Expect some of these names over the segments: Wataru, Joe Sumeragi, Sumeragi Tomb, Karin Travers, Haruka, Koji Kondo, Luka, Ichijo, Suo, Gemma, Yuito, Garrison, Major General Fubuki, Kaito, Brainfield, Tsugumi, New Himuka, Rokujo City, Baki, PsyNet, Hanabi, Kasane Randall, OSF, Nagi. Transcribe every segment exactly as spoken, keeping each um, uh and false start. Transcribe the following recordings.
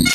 Yeah.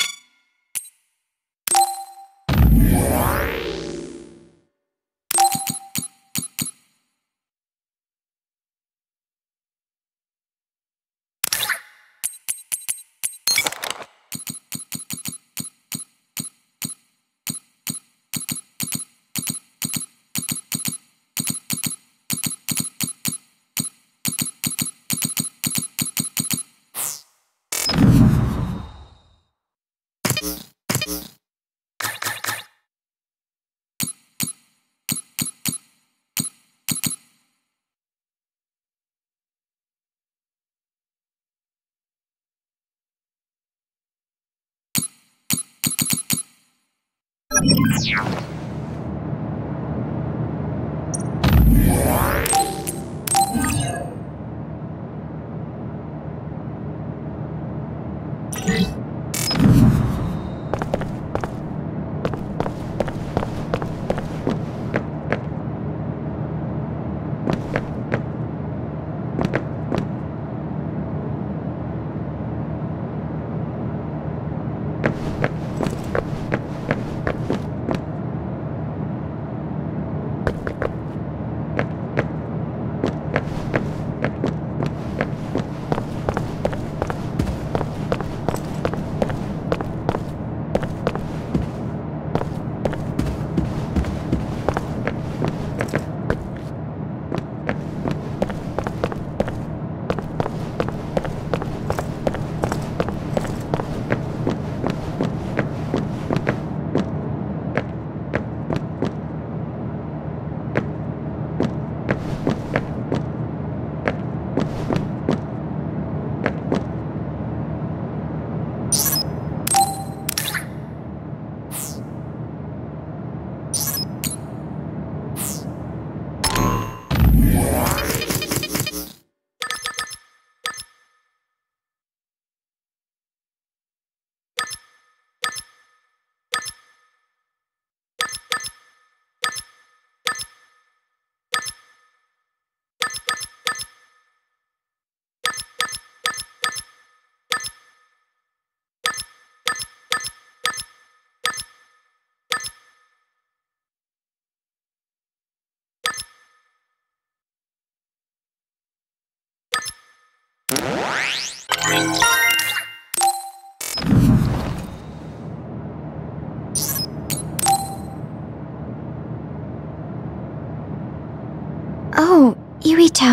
Oh, Yuito.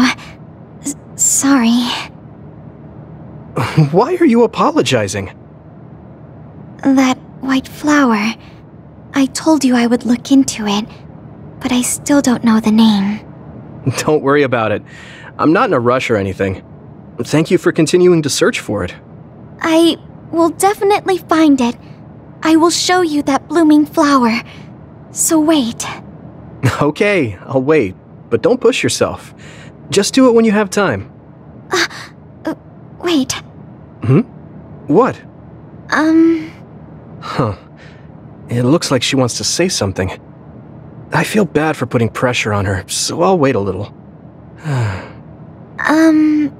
S- sorry. Why are you apologizing? That white flower. I told you I would look into it, but I still don't know the name. Don't worry about it. I'm not in a rush or anything. Thank you for continuing to search for it. I will definitely find it. I will show you that blooming flower. So wait. Okay, I'll wait. But don't push yourself. Just do it when you have time. Uh, uh, wait. Hmm? What? Um... Huh. It looks like she wants to say something. I feel bad for putting pressure on her, so I'll wait a little. um...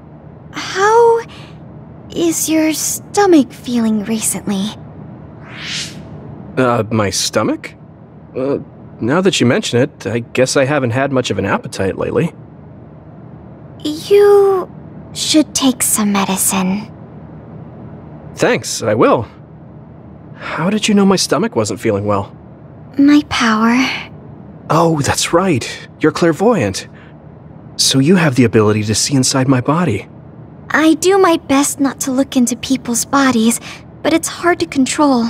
How is your stomach feeling recently? Uh, my stomach? Uh, now that you mention it, I guess I haven't had much of an appetite lately. You should take some medicine. Thanks, I will. How did you know my stomach wasn't feeling well? My power. Oh, that's right. You're clairvoyant. So you have the ability to see inside my body. I do my best not to look into people's bodies, but it's hard to control.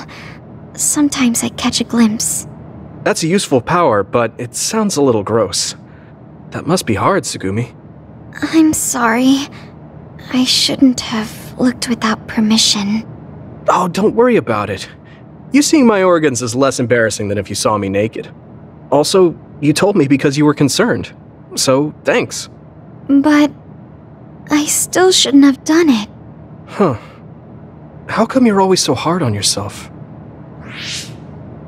Sometimes I catch a glimpse. That's a useful power, but it sounds a little gross. That must be hard, Tsugumi. I'm sorry. I shouldn't have looked without permission. Oh, don't worry about it. You seeing my organs is less embarrassing than if you saw me naked. Also, you told me because you were concerned. So, thanks. But... I still shouldn't have done it. Huh. How come you're always so hard on yourself?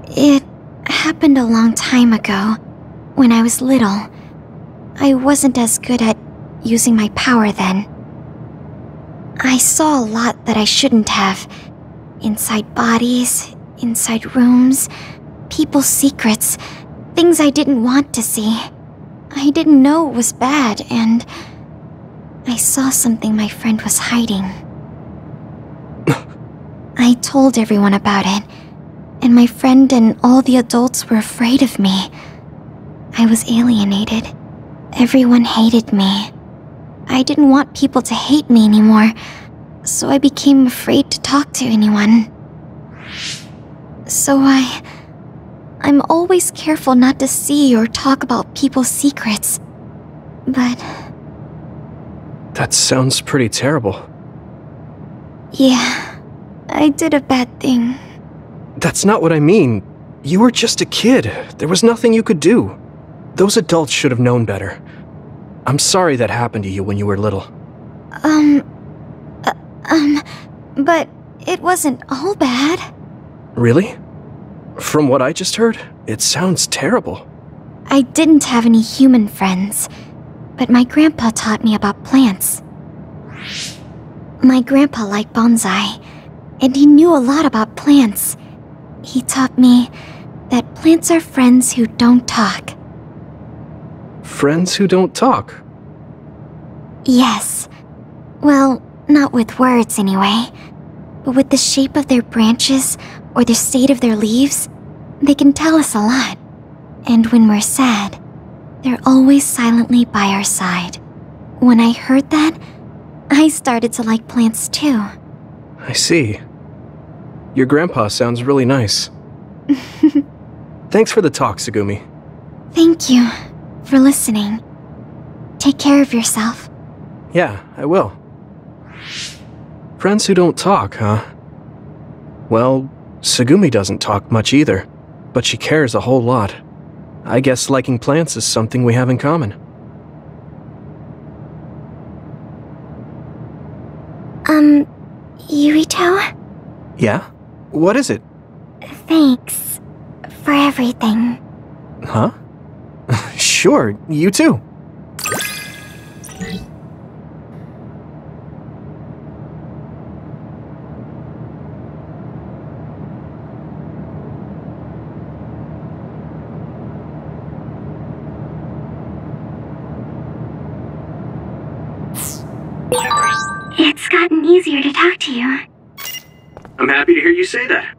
It happened a long time ago, when I was little. I wasn't as good at using my power then. I saw a lot that I shouldn't have, Inside bodies, inside rooms, people's secrets, things I didn't want to see. I didn't know it was bad, and I saw something my friend was hiding. I told everyone about it, and my friend and all the adults were afraid of me. I was alienated. Everyone hated me. I didn't want people to hate me anymore, so I became afraid to talk to anyone. So I... I'm always careful not to see or talk about people's secrets, but... That sounds pretty terrible. Yeah, I did a bad thing. That's not what I mean. You were just a kid. There was nothing you could do. Those adults should have known better. I'm sorry that happened to you when you were little. Um... Uh, um... But it wasn't all bad. Really? From what I just heard, it sounds terrible. I didn't have any human friends, but my grandpa taught me about plants. My grandpa liked bonsai, and he knew a lot about plants. He taught me that plants are friends who don't talk. Friends who don't talk? Yes. Well, not with words anyway, but with the shape of their branches, or the state of their leaves, they can tell us a lot. And when we're sad, they're always silently by our side. When I heard that, I started to like plants too. I see. Your grandpa sounds really nice. Thanks for the talk, Tsugumi. Thank you for listening. Take care of yourself. Yeah, I will. Friends who don't talk, huh? Well, Tsugumi doesn't talk much either, but she cares a whole lot. I guess liking plants is something we have in common. Um, Yuito? Yeah? What is it? Thanks for everything. Huh? Sure, you too. It's gotten easier to talk to you. I'm happy to hear you say that.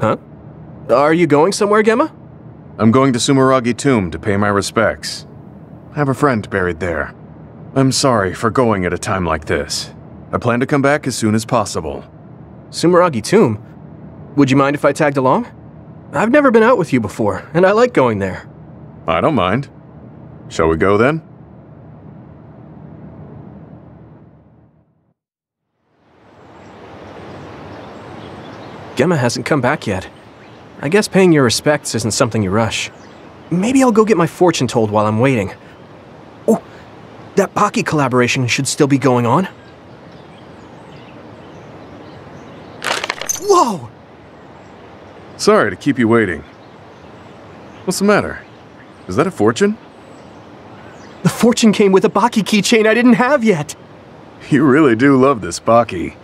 Huh? Are you going somewhere, Gemma? I'm going to Sumeragi Tomb to pay my respects. I have a friend buried there. I'm sorry for going at a time like this. I plan to come back as soon as possible. Sumeragi Tomb? Would you mind if I tagged along? I've never been out with you before, and I like going there. I don't mind. Shall we go then? Gemma hasn't come back yet. I guess paying your respects isn't something you rush. Maybe I'll go get my fortune told while I'm waiting. Oh! That Baki collaboration should still be going on. Whoa! Sorry to keep you waiting. What's the matter? Is that a fortune? The fortune came with a Baki keychain I didn't have yet. You really do love this Baki.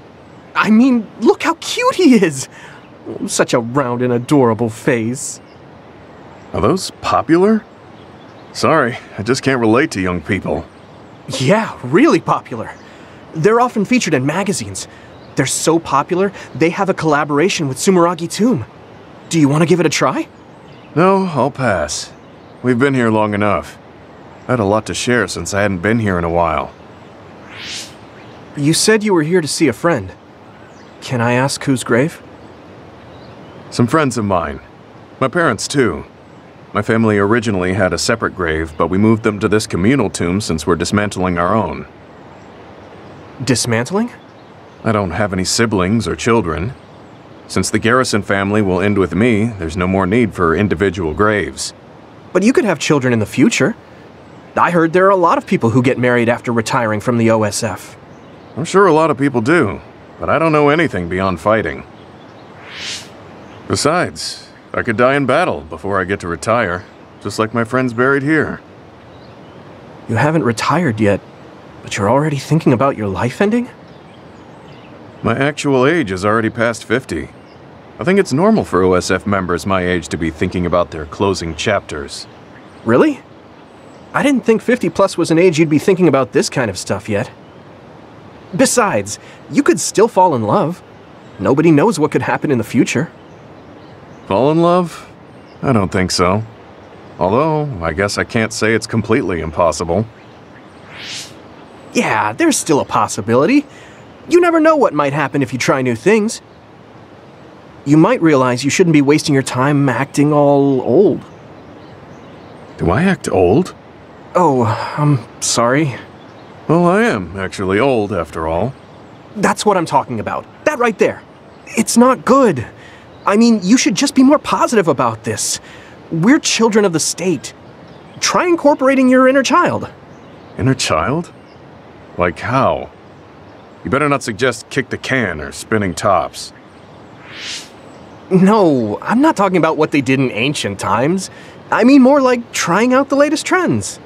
I mean, look how cute he is! Such a round and adorable face. Are those popular? Sorry, I just can't relate to young people. Yeah, really popular. They're often featured in magazines. They're so popular, they have a collaboration with Sumeragi Tomb. Do you want to give it a try? No, I'll pass. We've been here long enough. I had a lot to share since I hadn't been here in a while. You said you were here to see a friend. Can I ask whose grave? Some friends of mine. My parents, too. My family originally had a separate grave, but we moved them to this communal tomb since we're dismantling our own. Dismantling? I don't have any siblings or children. Since the Garrison family will end with me, there's no more need for individual graves. But you could have children in the future. I heard there are a lot of people who get married after retiring from the O S F. I'm sure a lot of people do. but I don't know anything beyond fighting. Besides, I could die in battle before I get to retire, just like my friends buried here. You haven't retired yet, but you're already thinking about your life ending? My actual age is already past fifty. I think it's normal for O S F members my age to be thinking about their closing chapters. Really? I didn't think fifty plus was an age you'd be thinking about this kind of stuff yet. Besides, you could still fall in love. Nobody knows what could happen in the future. Fall in love? I don't think so. Although, I guess I can't say it's completely impossible. Yeah, there's still a possibility. You never know what might happen if you try new things. You might realize you shouldn't be wasting your time acting all old. Do I act old? Oh, I'm sorry. Well, I am actually old, after all. That's what I'm talking about. That right there. It's not good. I mean, you should just be more positive about this. We're children of the state. Try incorporating your inner child. Inner child? Like how? You better not suggest kick the can or spinning tops. No, I'm not talking about what they did in ancient times. I mean more like trying out the latest trends.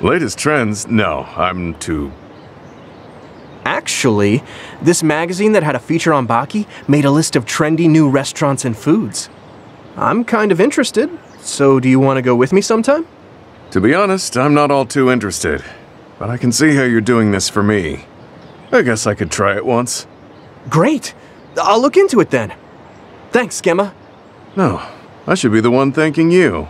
Latest trends? No, I'm too... Actually, this magazine that had a feature on Baki made a list of trendy new restaurants and foods. I'm kind of interested, so do you want to go with me sometime? To be honest, I'm not all too interested, but I can see how you're doing this for me. I guess I could try it once. Great! I'll look into it then. Thanks, Gemma. No, I should be the one thanking you.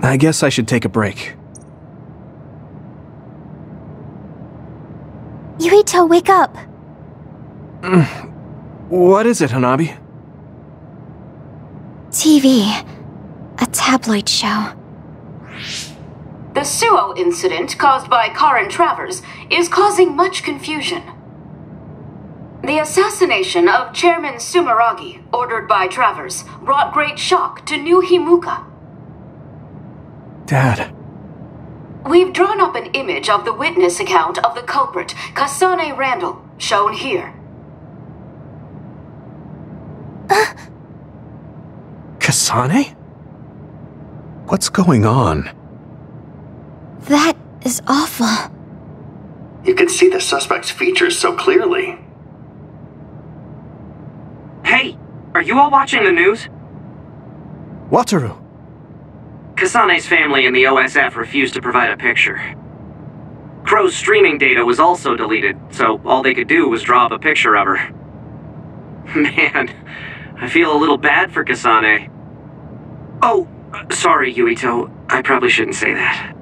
I guess I should take a break. Yuito, wake up! What is it, Hanabi? T V. A tabloid show. The Suo incident caused by Karin Travers is causing much confusion. The assassination of Chairman Sumeragi, ordered by Travers, brought great shock to New Himuka. Dad. We've drawn up an image of the witness account of the culprit, Kasane Randall, shown here. Uh. Kasane? What's going on? That is awful. You can see the suspect's features so clearly. Hey, are you all watching the news? Wataru. Kasane's family and the O S F refused to provide a picture. Crow's streaming data was also deleted, so all they could do was draw up a picture of her. Man, I feel a little bad for Kasane. Oh, sorry, Yuito. I probably shouldn't say that.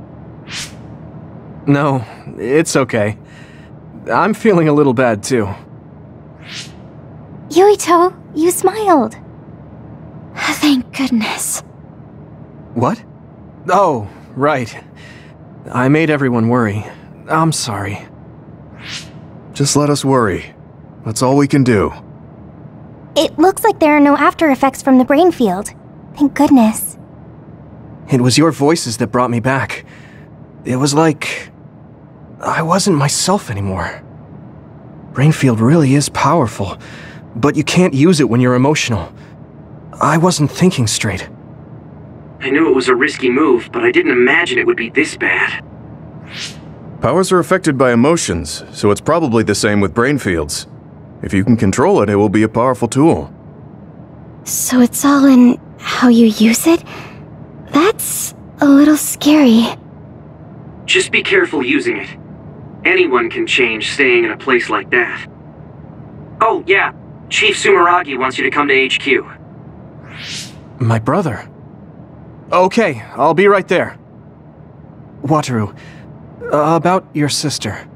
No, it's okay. I'm feeling a little bad, too. Yuito, you smiled. Thank goodness. What? Oh, right. I made everyone worry. I'm sorry. Just let us worry. That's all we can do. It looks like there are no after effects from the Brainfield. Thank goodness. It was your voices that brought me back. It was like... I wasn't myself anymore. Brainfield really is powerful, but you can't use it when you're emotional. I wasn't thinking straight. I knew it was a risky move, but I didn't imagine it would be this bad. Powers are affected by emotions, so it's probably the same with Brainfields. If you can control it, it will be a powerful tool. So it's all in how you use it? That's a little scary. Just be careful using it. Anyone can change staying in a place like that. Oh, yeah. Chief Sumeragi wants you to come to H Q. My brother? Okay, I'll be right there. Wataru, uh, about your sister.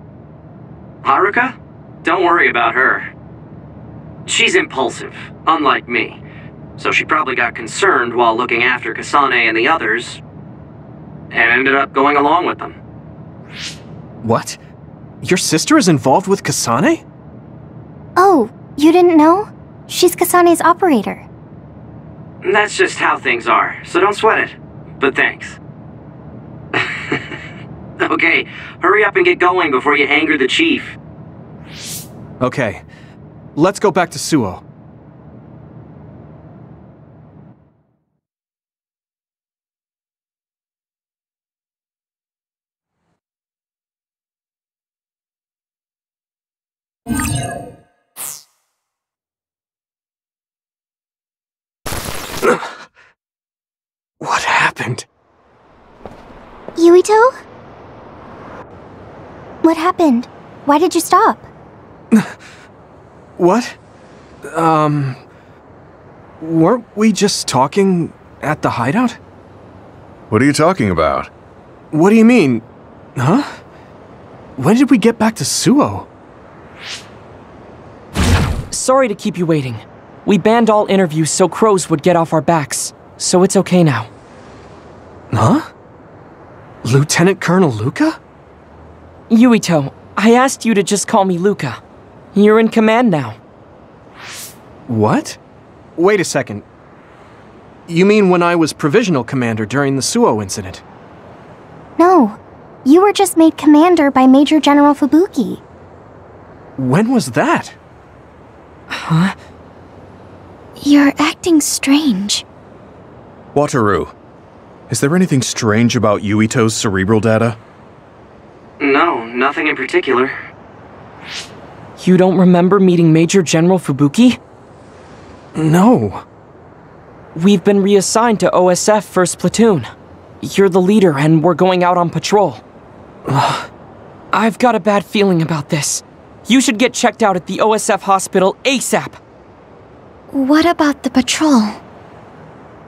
Haruka? Don't worry about her. She's impulsive, unlike me. So she probably got concerned while looking after Kasane and the others, and ended up going along with them. What? Your sister is involved with Kasane? Oh, you didn't know? She's Kasane's operator. That's just how things are, so don't sweat it. But thanks. Okay, hurry up and get going before you anger the chief. Okay, let's go back to Suo. What happened? Yuito? What happened? Why did you stop? What? Um... Weren't we just talking at the hideout? What are you talking about? What do you mean? Huh? When did we get back to Suo? Sorry to keep you waiting. We banned all interviews so crows would get off our backs, so it's okay now. Huh? Lieutenant Colonel Luka? Yuito, I asked you to just call me Luka. You're in command now. What? Wait a second. You mean when I was provisional commander during the Suo incident? No. You were just made commander by Major General Fubuki. When was that? Huh? You're acting strange. Wataru, is there anything strange about Yuito's cerebral data? No, nothing in particular. You don't remember meeting Major General Fubuki? No. We've been reassigned to O S F First Platoon. You're the leader and we're going out on patrol. Ugh. I've got a bad feeling about this. You should get checked out at the O S F hospital ASAP. What about the patrol?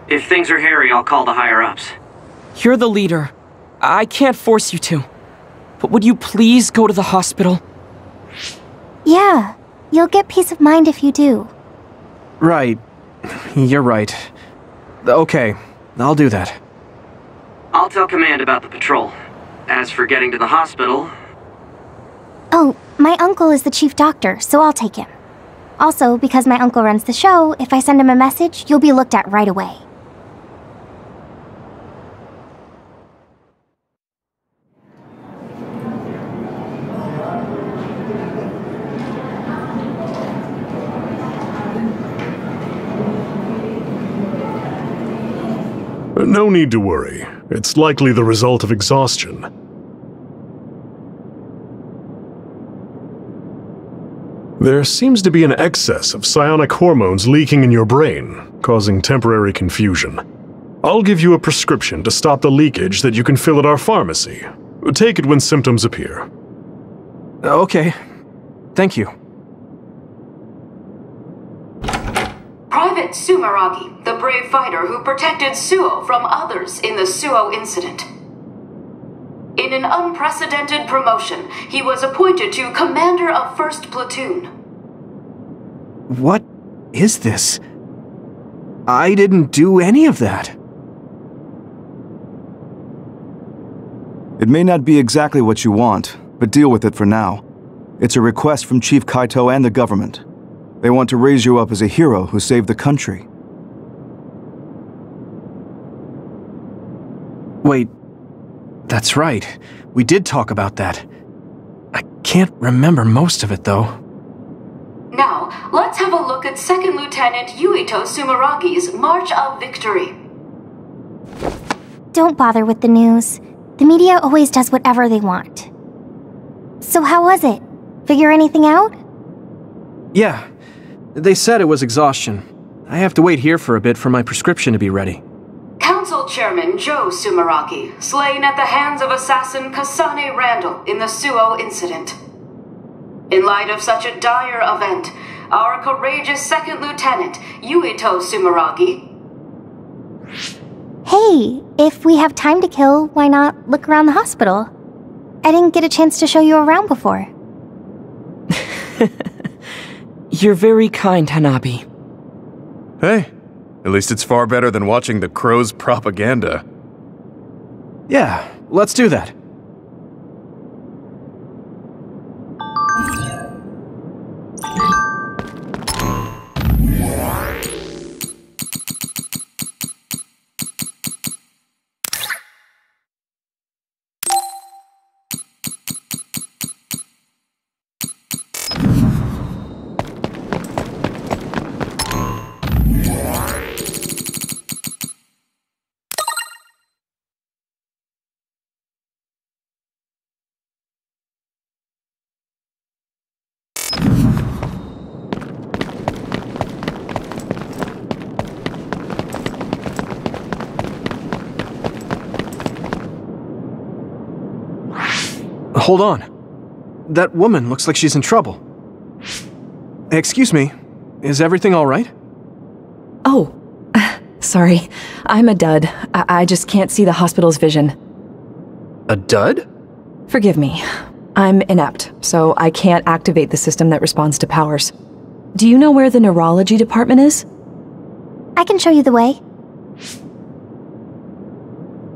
If things are hairy, I'll call the higher-ups. You're the leader. I can't force you to. But would you please go to the hospital? Yeah. You'll get peace of mind if you do. Right. You're right. Okay. I'll do that. I'll tell command about the patrol. As for getting to the hospital... Oh, my uncle is the chief doctor, so I'll take him. Also, because my uncle runs the show, if I send him a message, you'll be looked at right away. No need to worry. It's likely the result of exhaustion. There seems to be an excess of psionic hormones leaking in your brain, causing temporary confusion. I'll give you a prescription to stop the leakage that you can fill at our pharmacy. Take it when symptoms appear. Okay. Thank you. Private Sumeragi, the brave fighter who protected Suo from others in the Suo incident. In in an unprecedented promotion. He was appointed to commander of first Platoon. What is this? I didn't do any of that. It may not be exactly what you want, but deal with it for now. It's a request from Chief Kaito and the government. They want to raise you up as a hero who saved the country. Wait, that's right. We did talk about that. I can't remember most of it, though. Now, let's have a look at Second Lieutenant Yuito Sumeragi's March of Victory. Don't bother with the news. The media always does whatever they want. So how was it? Figure anything out? Yeah. They said it was exhaustion. I have to wait here for a bit for my prescription to be ready. Council Chairman Joe Sumeragi, slain at the hands of assassin Kasane Randall in the Suo incident. In light of such a dire event, our courageous Second Lieutenant, Yuito Sumeragi... Hey, if we have time to kill, why not look around the hospital? I didn't get a chance to show you around before. You're very kind, Hanabi. Hey, at least it's far better than watching the Crow's propaganda. Yeah, let's do that. Hold on. That woman looks like she's in trouble. Excuse me, is everything all right? Oh, uh, sorry. I'm a dud. I, I just can't see the hospital's vision. A dud? Forgive me. I'm inept, so I can't activate the system that responds to powers. Do you know where the neurology department is? I can show you the way.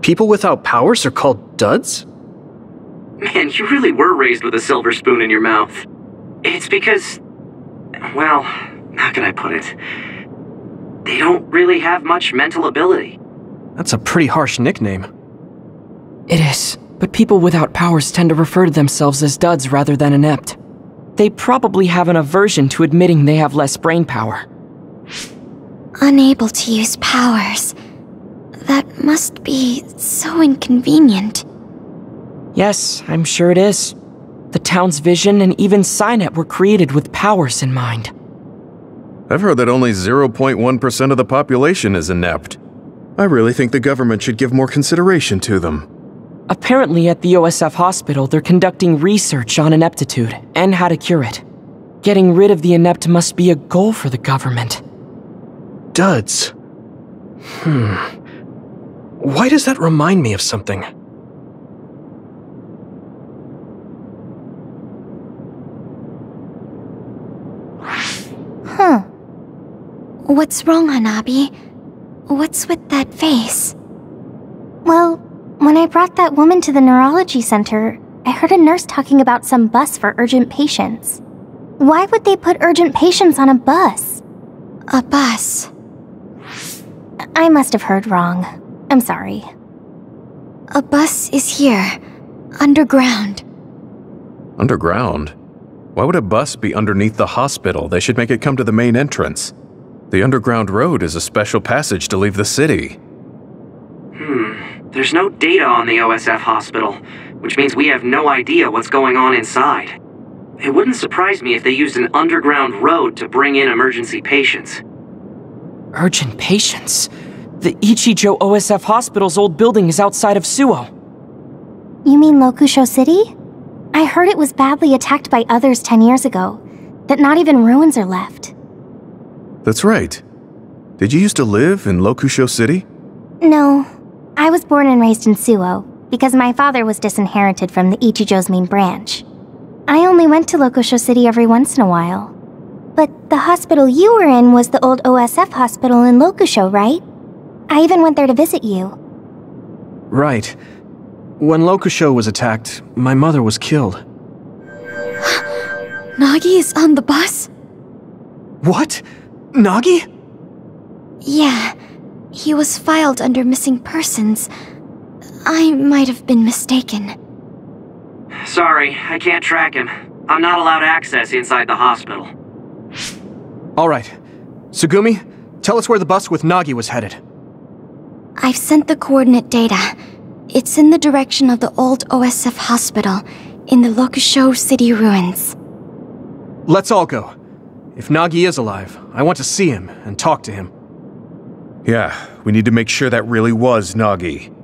People without powers are called duds? Man, you really were raised with a silver spoon in your mouth. It's because... well, how can I put it? They don't really have much mental ability. That's a pretty harsh nickname. It is, but people without powers tend to refer to themselves as duds rather than inept. They probably have an aversion to admitting they have less brain power. Unable to use powers. That must be so inconvenient. Yes, I'm sure it is. The town's vision and even PsyNet were created with powers in mind. I've heard that only zero point one percent of the population is inept. I really think the government should give more consideration to them. Apparently at the O S F hospital, they're conducting research on ineptitude and how to cure it. Getting rid of the inept must be a goal for the government. Duds. Hmm. Why does that remind me of something? Huh. What's wrong, Hanabi? What's with that face? Well, when I brought that woman to the neurology center, I heard a nurse talking about some bus for urgent patients. Why would they put urgent patients on a bus? A bus. I must have heard wrong. I'm sorry. A bus is here. Underground. Underground? Why would a bus be underneath the hospital? They should make it come to the main entrance. The underground road is a special passage to leave the city. Hmm. There's no data on the O S F hospital, which means we have no idea what's going on inside. It wouldn't surprise me if they used an underground road to bring in emergency patients. Urgent patients? The Ichijo O S F hospital's old building is outside of Suo. You mean Rokujo City? I heard it was badly attacked by others ten years ago, that not even ruins are left. That's right. Did you used to live in Rokujo City? No. I was born and raised in Suo, because my father was disinherited from the Ichijo's main branch. I only went to Rokujo City every once in a while. But the hospital you were in was the old O S F hospital in Rokujo, right? I even went there to visit you. Right. When Rokujo was attacked, my mother was killed. Nagi is on the bus? What? Nagi? Yeah. He was filed under missing persons. I might have been mistaken. Sorry, I can't track him. I'm not allowed access inside the hospital. Alright. Tsugumi, tell us where the bus with Nagi was headed. I've sent the coordinate data. It's in the direction of the old O S F hospital, in the Rokujo City ruins. Let's all go. If Nagi is alive, I want to see him and talk to him. Yeah, we need to make sure that really was Nagi.